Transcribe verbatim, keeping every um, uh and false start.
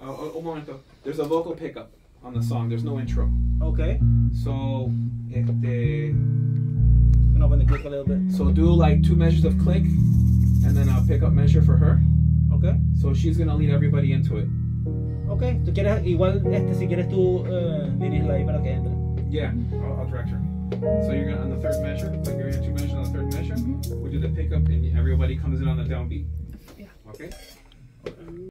Uh, un momento. There's a vocal pickup on the song. There's no intro. Okay. So, if they... Can open the click a little bit. So do like two measures of click, and then a pickup measure for her. Okay. So she's gonna lead everybody into it. Okay. Tú quieres igual este si quieres tú dirigirla ahí para que entre. Yeah. I'll, I'll direct her. So you're gonna on the third measure, like you're gonna two measures on the third measure. Mm-hmm. We do the pickup, and everybody comes in on the downbeat. Yeah. Okay.